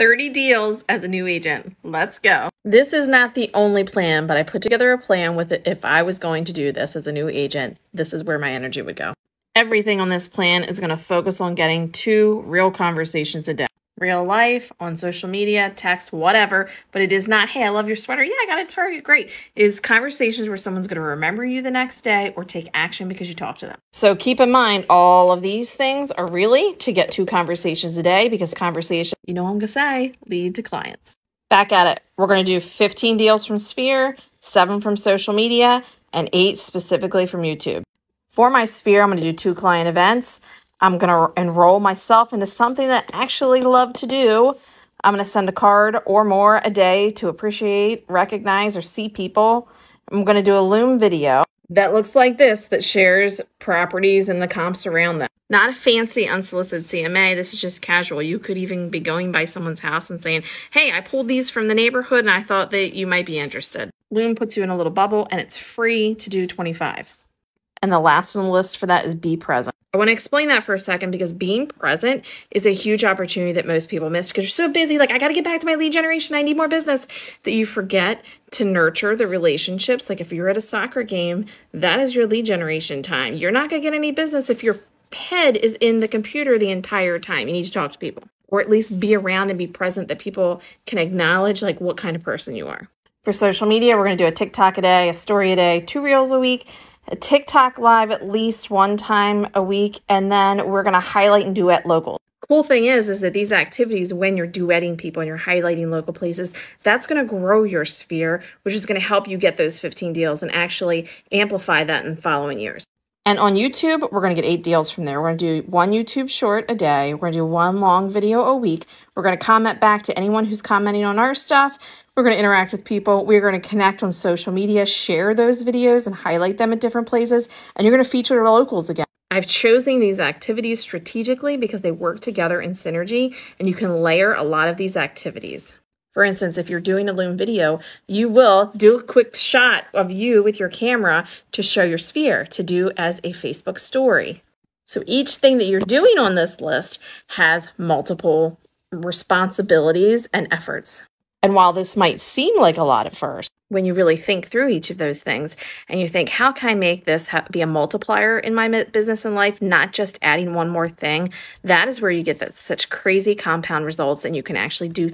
30 deals as a new agent. Let's go. This is not the only plan, but I put together a plan with it. If I was going to do this as a new agent, this is where my energy would go. Everything on this plan is going to focus on getting 2 real conversations a day. Real life, on social media, text, whatever, but it is not, hey, I love your sweater. Yeah, I got it at Target. Great. It is conversations where someone's going to remember you the next day or take action because you talk to them. So keep in mind, all of these things are really to get 2 conversations a day because conversation, you know what I'm going to say, lead to clients. Back at it. We're going to do 15 deals from Sphere, 7 from social media, and 8 specifically from YouTube. For my Sphere, I'm going to do 2 client events. I'm going to enroll myself into something that I actually love to do. I'm going to send a card or more a day to appreciate, recognize, or see people. I'm going to do a Loom video that looks like this that shares properties and the comps around them. Not a fancy unsolicited CMA. This is just casual. You could even be going by someone's house and saying, hey, I pulled these from the neighborhood and I thought that you might be interested. Loom puts you in a little bubble and it's free to do 25. And the last on the list for that is be present. I want to explain that for a second because being present is a huge opportunity that most people miss because you're so busy. Like, I got to get back to my lead generation. I need more business, that you forget to nurture the relationships. Like if you're at a soccer game, that is your lead generation time. You're not going to get any business if your head is in the computer the entire time. You need to talk to people or at least be around and be present that people can acknowledge like what kind of person you are. For social media, we're going to do a TikTok a day, a story a day, 2 reels a week, a TikTok live at least 1 time a week, and then we're going to highlight and duet local. Cool thing is that these activities, when you're duetting people and you're highlighting local places, that's going to grow your Sphere, which is going to help you get those 15 deals and actually amplify that in the following years. And on YouTube, we're going to get 8 deals from there. We're going to do 1 YouTube short a day. We're going to do 1 long video a week. We're going to comment back to anyone who's commenting on our stuff. We're going to interact with people. We're going to connect on social media, share those videos and highlight them at different places. And you're going to feature locals again. I've chosen these activities strategically because they work together in synergy and you can layer a lot of these activities. For instance, if you're doing a Loom video, you will do a quick shot of you with your camera to show your Sphere, to do as a Facebook story. So each thing that you're doing on this list has multiple responsibilities and efforts. And while this might seem like a lot at first, when you really think through each of those things and you think, how can I make this be a multiplier in my business and life, not just adding 1 more thing, that is where you get that such crazy compound results and you can actually do